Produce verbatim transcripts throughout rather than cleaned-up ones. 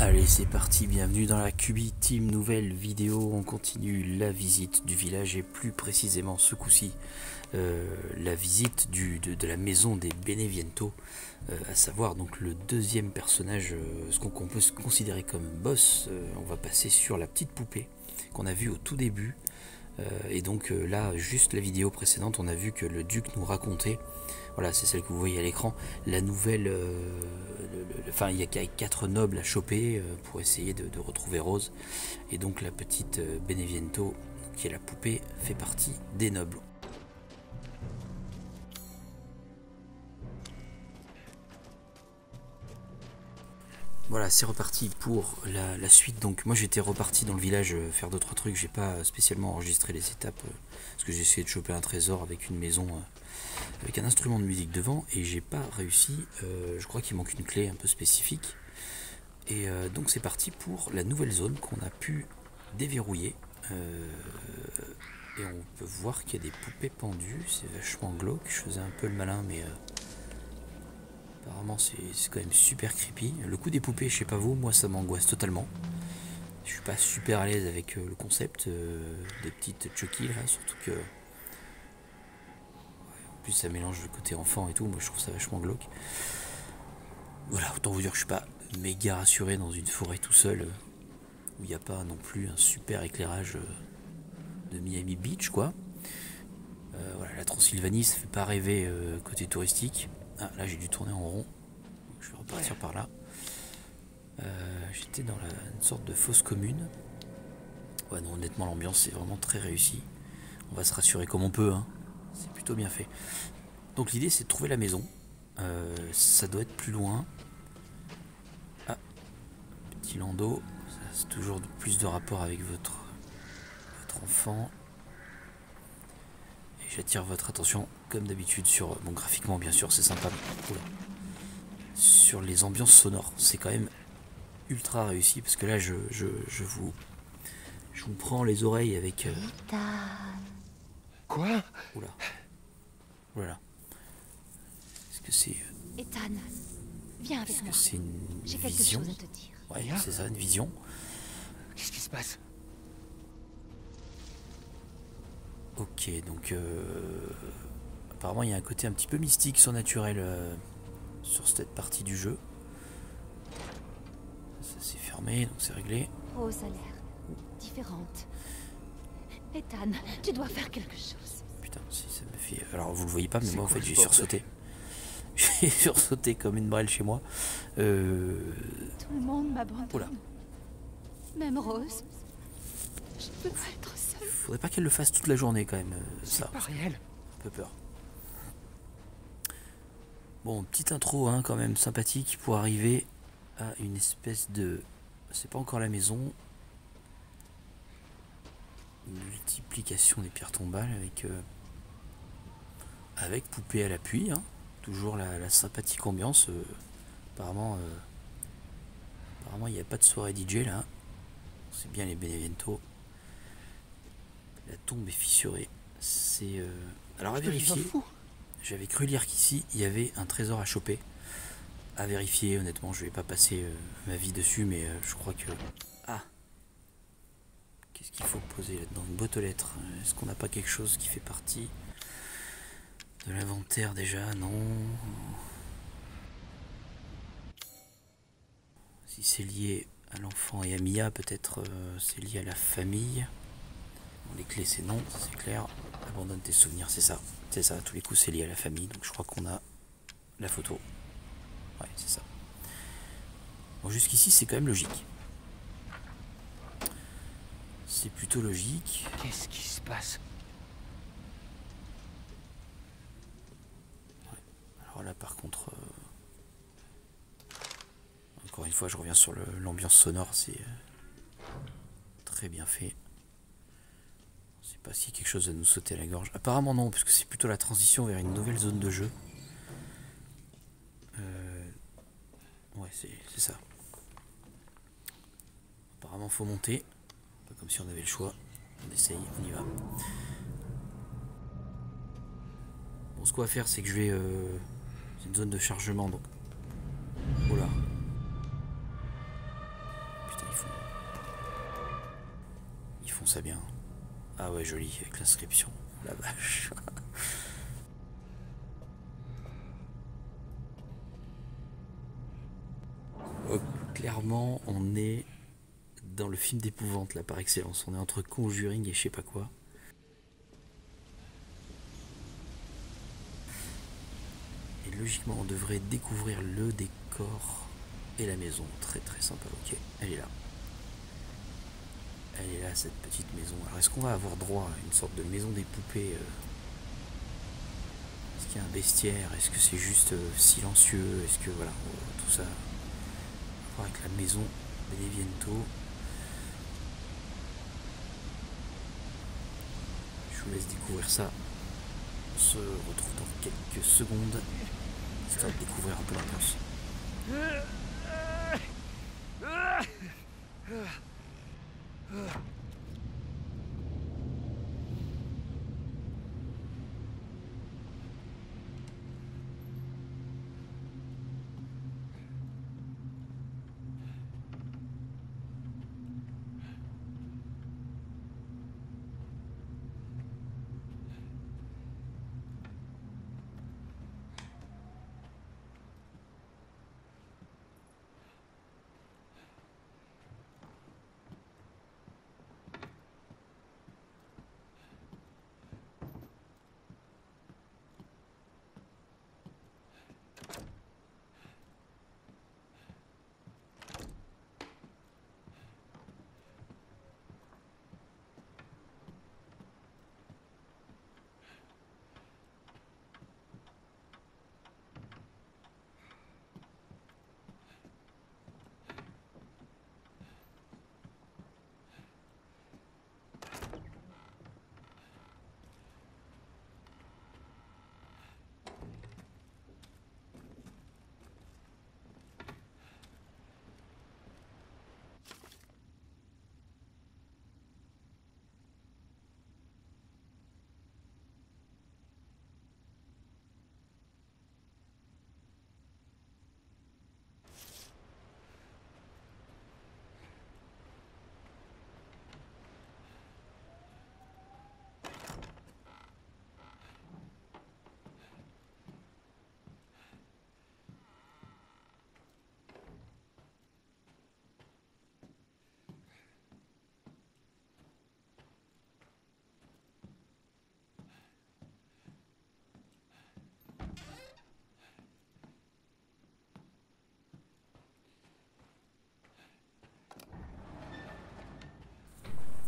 Allez, c'est parti, bienvenue dans la Q B Team, nouvelle vidéo. On continue la visite du village et plus précisément ce coup-ci euh, la visite du, de, de la maison des Beneviento, euh, à savoir donc le deuxième personnage, euh, ce qu'on qu'on peut considérer comme boss. Euh, on va passer sur la petite poupée qu'on a vue au tout début. Euh, et donc euh, là, juste la vidéo précédente, on a vu que le duc nous racontait, voilà, c'est celle que vous voyez à l'écran, la nouvelle... Euh, Enfin, il y a quatre nobles à choper pour essayer de, de retrouver Rose. Et donc la petite Beneviento, qui est la poupée, fait partie des nobles. Voilà, c'est reparti pour la, la suite. Donc moi j'étais reparti dans le village faire deux trois trucs. J'ai pas spécialement enregistré les étapes parce que j'ai essayé de choper un trésor avec une maison, avec un instrument de musique devant, et j'ai pas réussi. Euh, je crois qu'il manque une clé un peu spécifique. Et euh, donc c'est parti pour la nouvelle zone qu'on a pu déverrouiller. Euh, et on peut voir qu'il y a des poupées pendues. C'est vachement glauque. Je faisais un peu le malin, mais... Euh apparemment c'est quand même super creepy. Le coup des poupées, je sais pas vous, moi ça m'angoisse totalement. Je suis pas super à l'aise avec euh, le concept euh, des petites Chucky là, surtout que... Ouais, en plus ça mélange le côté enfant et tout, moi je trouve ça vachement glauque. Voilà, autant vous dire que je suis pas méga rassuré dans une forêt tout seul, euh, où il n'y a pas non plus un super éclairage euh, de Miami Beach quoi. Euh, voilà, la Transylvanie ça fait pas rêver euh, côté touristique. Ah, là j'ai dû tourner en rond, je vais repartir par là. Euh, J'étais dans la, une sorte de fosse commune. Ouais, non, honnêtement l'ambiance est vraiment très réussie. On va se rassurer comme on peut, hein. C'est plutôt bien fait. Donc l'idée c'est de trouver la maison. Euh, ça doit être plus loin. Ah, petit landau, c'est toujours plus de rapport avec votre, votre enfant. J'attire votre attention comme d'habitude sur, bon graphiquement bien sûr c'est sympa, oula, sur les ambiances sonores, c'est quand même ultra réussi parce que là je, je, je vous je vous prends les oreilles avec euh... quoi, oula, voilà, est-ce que c'est Ethan, viens avec moi, c'est une vision, chose à te dire. Ouais, c'est ça, une vision. Qu'est-ce qui se passe? Ok, donc euh, apparemment il y a un côté un petit peu mystique, surnaturel euh, sur cette partie du jeu. Ça s'est fermé, donc c'est réglé. Rose a l'air différente. Ethan, tu dois faire quelque chose. Putain, si ça me fait... Alors vous le voyez pas, mais moi en fait j'ai sursauté. J'ai sursauté comme une brêle chez moi. Euh... Tout le monde m'abandonne. Oula. Même Rose. Je peux pas être seule. Faudrait pas qu'elle le fasse toute la journée quand même, euh, ça. C'est pas réel. Un peu peur. Bon, petite intro hein, quand même sympathique pour arriver à une espèce de... C'est pas encore la maison. Une multiplication des pierres tombales avec... Euh... Avec poupée à l'appui. Hein. Toujours la, la sympathique ambiance. Euh... Apparemment... Euh... Apparemment il n'y a pas de soirée D J là. C'est bien les Beneviento. La tombe est fissurée. C'est... Euh... Alors à vérifier, j'avais cru lire qu'ici, il y avait un trésor à choper. À vérifier, honnêtement, je vais pas passer euh, ma vie dessus, mais euh, je crois que... Ah, qu'est-ce qu'il faut poser là-dedans? Une boîte aux lettres. Est-ce qu'on n'a pas quelque chose qui fait partie de l'inventaire déjà? Non. Si c'est lié à l'enfant et à Mia, peut-être euh, c'est lié à la famille. Les clés c'est non, c'est clair. Abandonne tes souvenirs, c'est ça. C'est ça, à tous les coups c'est lié à la famille. Donc je crois qu'on a la photo. Ouais, c'est ça. Bon, jusqu'ici c'est quand même logique. C'est plutôt logique. Qu'est-ce qui se passe? Ouais. Alors là par contre... Euh... Encore une fois je reviens sur l'ambiance sonore, c'est très bien fait. Si quelque chose va nous sauter à la gorge. Apparemment non, puisque c'est plutôt la transition vers une nouvelle zone de jeu. Euh... Ouais, c'est ça. Apparemment faut monter. Pas comme si on avait le choix. On essaye, on y va. Bon, ce qu'on va faire, c'est que je vais... Euh... C'est une zone de chargement, donc... Oula. fonçait bien. Ah ouais, joli, avec l'inscription. La vache. Oh, clairement, on est dans le film d'épouvante, là, par excellence. On est entre Conjuring et je sais pas quoi. Et logiquement, on devrait découvrir le décor et la maison. Très très sympa. Ok, elle est là. Elle est là, cette petite maison. Alors, est-ce qu'on va avoir droit à une sorte de maison des poupées? Est-ce qu'il y a un bestiaire? Est-ce que c'est juste silencieux? Est-ce que, voilà, tout ça. On va voir avec la maison Beneviento. Je vous laisse découvrir ça. On se retrouve dans quelques secondes. Histoire de découvrir un peu l'ambiance.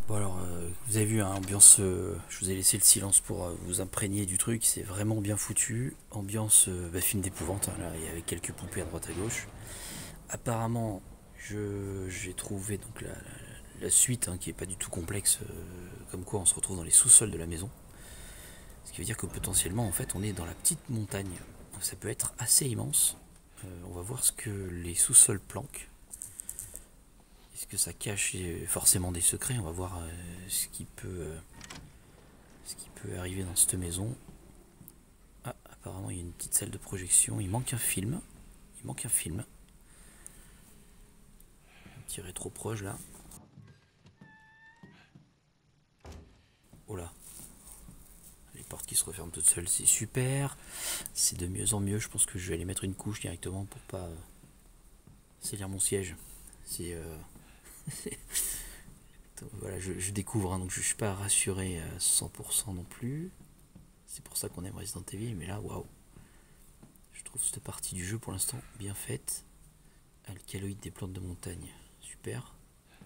Bon alors, euh, vous avez vu, hein, ambiance, euh, je vous ai laissé le silence pour euh, vous imprégner du truc, c'est vraiment bien foutu. Ambiance euh, bah, film d'épouvante, hein, là, il y avait quelques poupées à droite à gauche. Apparemment, j'ai trouvé donc, la, la, la suite, hein, qui n'est pas du tout complexe, euh, comme quoi on se retrouve dans les sous-sols de la maison. Ce qui veut dire que potentiellement, en fait, on est dans la petite montagne. Donc, ça peut être assez immense. Euh, on va voir ce que les sous-sols planquent. Est-ce que ça cache forcément des secrets? On va voir euh, ce, qui peut, euh, ce qui peut arriver dans cette maison. Ah, apparemment il y a une petite salle de projection. Il manque un film. Il manque un film. Un petit rétro proche là. Oh là. Les portes qui se referment toutes seules, c'est super. C'est de mieux en mieux. Je pense que je vais aller mettre une couche directement pour pas euh, salir mon siège. C'est... Euh... Voilà, je, je découvre, hein, donc je ne suis pas rassuré à cent pour cent non plus. C'est pour ça qu'on aime Resident Evil, mais là, waouh! Je trouve cette partie du jeu pour l'instant bien faite. Alcaloïdes des plantes de montagne, super.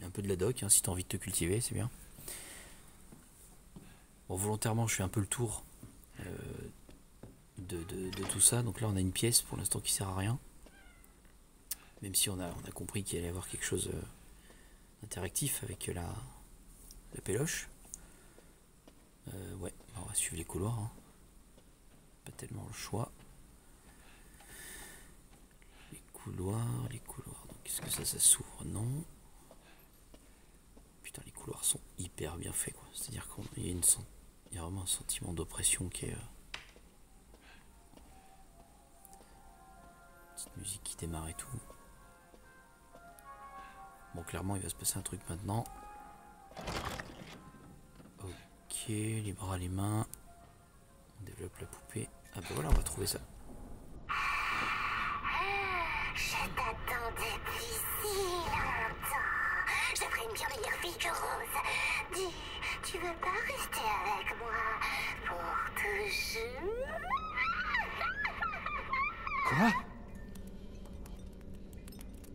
Et un peu de la doc, hein, si tu as envie de te cultiver, c'est bien. Bon, volontairement, je fais un peu le tour euh, de, de, de tout ça. Donc là, on a une pièce pour l'instant qui sert à rien. Même si on a, on a compris qu'il allait y avoir quelque chose... Euh, interactif avec la, la péloche. Euh, ouais, on va suivre les couloirs. Hein. Pas tellement le choix. Les couloirs, les couloirs. Donc est-ce que ça, ça s'ouvre? Non. Putain, les couloirs sont hyper bien faits, quoi. C'est-à-dire qu'il y a une, il y a vraiment un sentiment d'oppression qui est... Euh... Petite musique qui démarre et tout. Bon, clairement, il va se passer un truc maintenant. pieds, les bras, les mains. On développe la poupée. Ah bah voilà, on va trouver ça. Je t'attendais depuis si longtemps. Je ferai une bien meilleure vie que Rose. Dis, tu veux pas rester avec moi pour toujours? Quoi?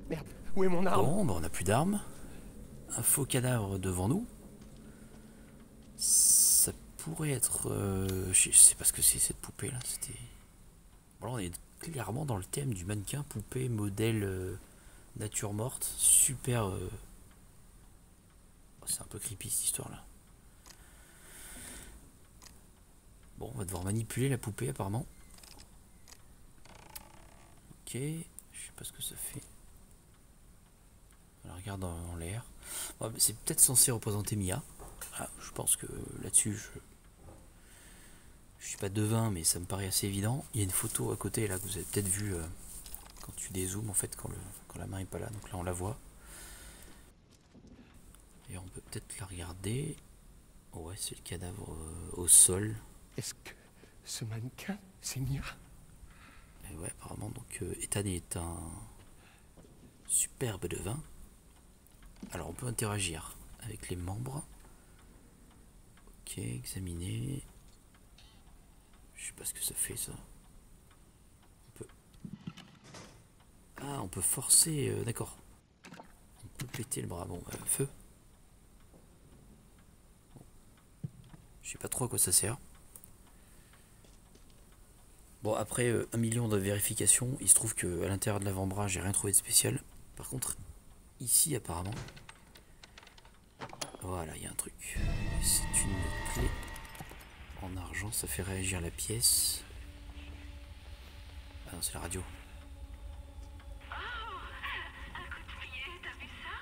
Merde, où est mon arme? Bon, bah on n'a plus d'arme. Un faux cadavre devant nous. Ça pourrait être... Euh, je sais pas ce que c'est cette poupée là, c'était... Bon, on est clairement dans le thème du mannequin poupée modèle euh, nature morte, super... Euh... Oh, c'est un peu creepy cette histoire là. Bon, on va devoir manipuler la poupée apparemment. Ok, je sais pas ce que ça fait. On la regarde en, en l'air. Bon, c'est peut-être censé représenter Mia. Ah, je pense que là-dessus, je... je suis pas devin, mais ça me paraît assez évident. Il y a une photo à côté, là, que vous avez peut-être vue euh, quand tu dézoomes, en fait, quand, le... quand la main est pas là. Donc là, on la voit. Et on peut peut-être la regarder. Oh, ouais, c'est le cadavre euh, au sol. Est-ce que ce mannequin, c'est Mia? Et ouais, apparemment, donc, euh, Ethan est un superbe devin. Alors, on peut interagir avec les membres. Ok, examiner. Je sais pas ce que ça fait ça. On peut... Ah, on peut forcer, euh, d'accord. On peut péter le bras. Bon, euh, feu. Bon. Je sais pas trop à quoi ça sert. Bon, après euh, un million de vérifications, il se trouve que à l'intérieur de l'avant-bras, j'ai rien trouvé de spécial. Par contre, ici apparemment... Voilà, il y a un truc. C'est une clé en argent, ça fait réagir la pièce. Ah non, c'est la radio. Oh, un coup de pied, t'as vu ça?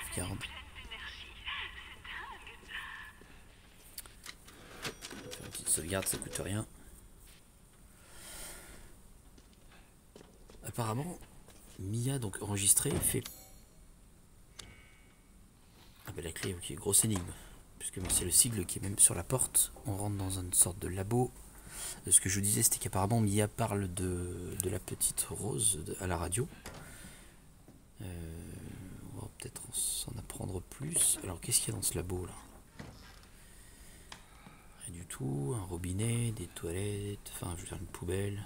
Sauvegarde. Faire une petite sauvegarde, ça coûte rien. Apparemment, Mia, donc enregistrée, fait... La clé, ok, grosse énigme, puisque c'est le sigle qui est même sur la porte. On rentre dans une sorte de labo. Ce que je vous disais, c'était qu'apparemment Mia parle de, de la petite Rose de, à la radio. Euh, on va peut-être s'en apprendre plus. Alors, qu'est-ce qu'il y a dans ce labo là? Rien du tout, un robinet, des toilettes, enfin, je veux dire une poubelle.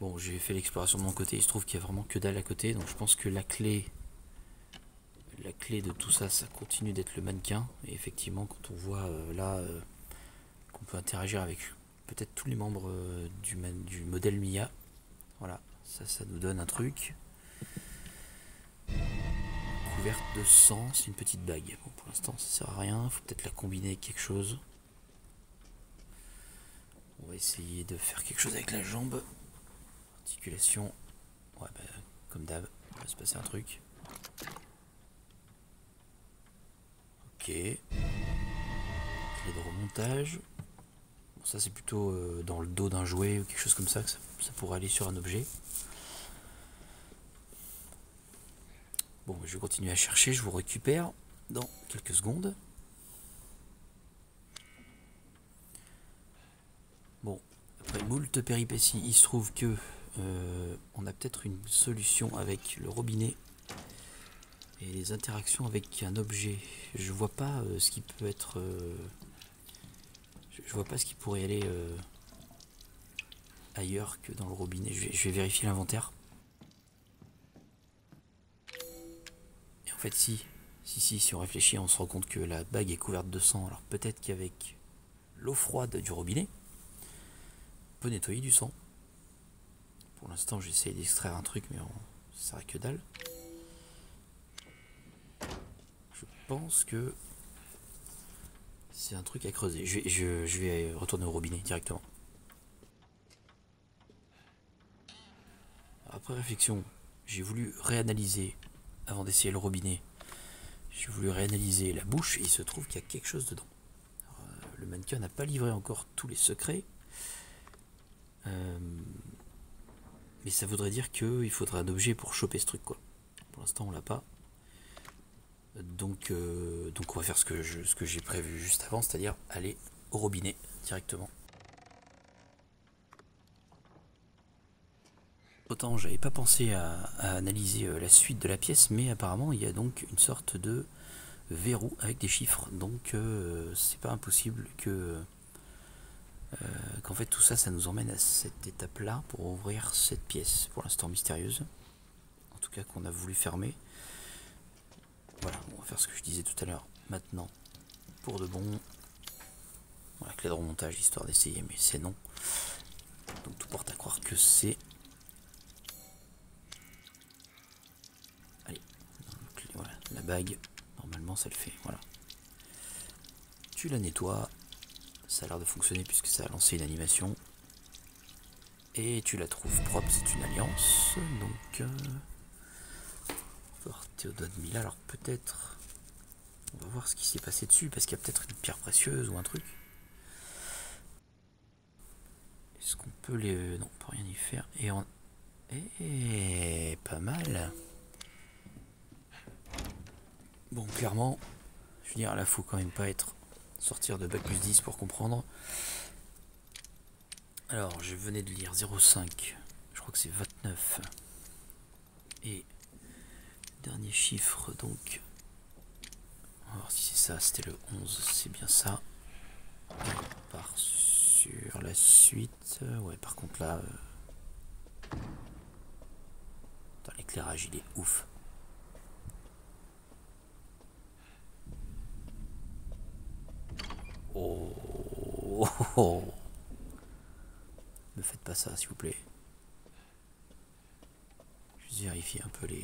Bon, j'ai fait l'exploration de mon côté. Il se trouve qu'il y a vraiment que dalle à côté, donc je pense que la clé. La clé de tout ça, ça continue d'être le mannequin. Et effectivement, quand on voit euh, là euh, qu'on peut interagir avec peut-être tous les membres euh, du, man du modèle Mia. Voilà, ça, ça nous donne un truc. Couverte de sang, c'est une petite bague. Bon, pour l'instant, ça sert à rien. Faut peut-être la combiner avec quelque chose. On va essayer de faire quelque chose avec la jambe. Articulation. Ouais, bah, comme d'hab, il va se passer un truc. Ok, clé de remontage, bon, ça c'est plutôt euh, dans le dos d'un jouet ou quelque chose comme ça que ça, ça pourrait aller sur un objet. Bon, je vais continuer à chercher, je vous récupère dans quelques secondes. Bon, après moult péripéties, il se trouve que euh, on a peut-être une solution avec le robinet. Et les interactions avec un objet, je vois pas euh, ce qui peut être... Euh, je, je vois pas ce qui pourrait aller euh, ailleurs que dans le robinet. Je vais, je vais vérifier l'inventaire. Et en fait si, si, si, si on réfléchit, on se rend compte que la bague est couverte de sang. Alors peut-être qu'avec l'eau froide du robinet, on peut nettoyer du sang. Pour l'instant j'essaie d'extraire un truc mais on... ça sert à que dalle. Je pense que c'est un truc à creuser. Je vais, je, je vais retourner au robinet directement. Après réflexion, j'ai voulu réanalyser, avant d'essayer le robinet, j'ai voulu réanalyser la bouche et il se trouve qu'il y a quelque chose dedans. Alors, euh, le mannequin n'a pas livré encore tous les secrets. Euh, mais ça voudrait dire qu'il faudrait un objet pour choper ce truc, quoi. Pour l'instant, on l'a pas. Donc, euh, donc on va faire ce que je, ce que j'ai prévu juste avant, c'est-à-dire aller au robinet directement. Autant j'avais pas pensé à, à analyser la suite de la pièce, mais apparemment il y a donc une sorte de verrou avec des chiffres, donc euh, c'est pas impossible que euh, qu'en fait tout ça, ça nous emmène à cette étape là pour ouvrir cette pièce, pour l'instant mystérieuse, en tout cas qu'on a voulu fermer. Voilà, on va faire ce que je disais tout à l'heure, maintenant, pour de bon. Voilà, clé de remontage, histoire d'essayer, mais c'est non. Donc tout porte à croire que c'est... Voilà, la bague, normalement ça le fait, voilà. Tu la nettoies, ça a l'air de fonctionner puisque ça a lancé une animation. Et tu la trouves propre, c'est une alliance, donc... Euh, portée au doigt de Mila, alors peut-être... On va voir ce qui s'est passé dessus, parce qu'il y a peut-être une pierre précieuse ou un truc. Est-ce qu'on peut les... Non, on peut rien y faire, et on... Eh, pas mal. Bon, clairement, je veux dire, là, faut quand même pas être sortir de bac plus dix pour comprendre. Alors, je venais de lire zéro cinq, je crois que c'est vingt-neuf. Et dernier chiffre, donc, on va voir si c'est ça, c'était le onze, c'est bien ça. On part sur la suite, ouais, par contre là, euh... l'éclairage, il est ouf. Oh, oh, oh. Ne faites pas ça, s'il vous plaît. Juste vérifier un peu les,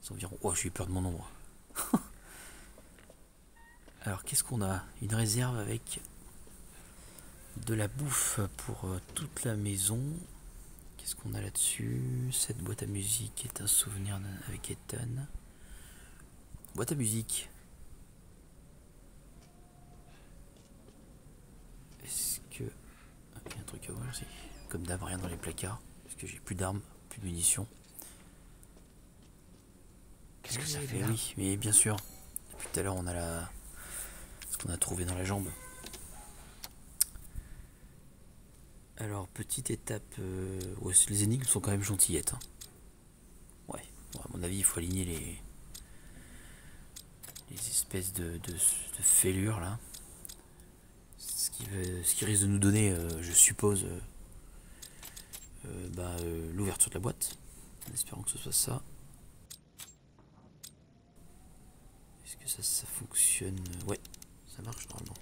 les environs. Oh, j'ai eu peur de mon ombre. Alors, qu'est-ce qu'on a? Une réserve avec de la bouffe pour toute la maison. Qu'est-ce qu'on a là-dessus? Cette boîte à musique est un souvenir avec Ethan. Boîte à musique. Un truc à voir aussi. Comme d'hab, rien dans les placards. Parce que j'ai plus d'armes, plus de munitions. Qu'est-ce que ça fait? Oui, mais bien sûr. Depuis tout à l'heure, on a la... ce qu'on a trouvé dans la jambe. Alors, petite étape. Euh... Ouais, les énigmes sont quand même gentillettes. Hein. Ouais. Bon, à mon avis, il faut aligner les, les espèces de, de, de fêlures là. Ce qui, veut, ce qui risque de nous donner, euh, je suppose, euh, euh, bah, euh, l'ouverture de la boîte. En espérant que ce soit ça. Est-ce que ça, ça fonctionne? Ouais, ça marche normalement.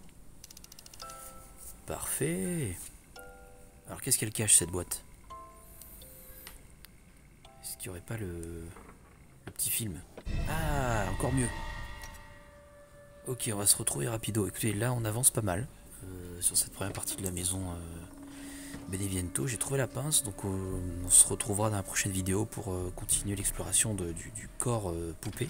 Parfait. Alors qu'est-ce qu'elle cache, cette boîte? Est-ce qu'il n'y aurait pas le, le petit film? Ah, encore mieux. Ok, on va se retrouver rapido. Écoutez, là on avance pas mal. Euh, sur cette première partie de la maison euh, Beneviento, j'ai trouvé la pince, donc euh, on se retrouvera dans la prochaine vidéo pour euh, continuer l'exploration du, du corps euh, poupée.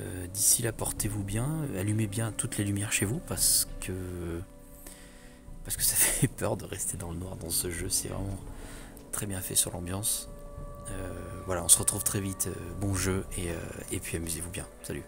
Euh, d'ici là, portez-vous bien, allumez bien toutes les lumières chez vous, parce que parce que ça fait peur de rester dans le noir dans ce jeu. C'est vraiment très bien fait sur l'ambiance. Euh, voilà, on se retrouve très vite. Bon jeu et, euh, et puis amusez-vous bien. Salut.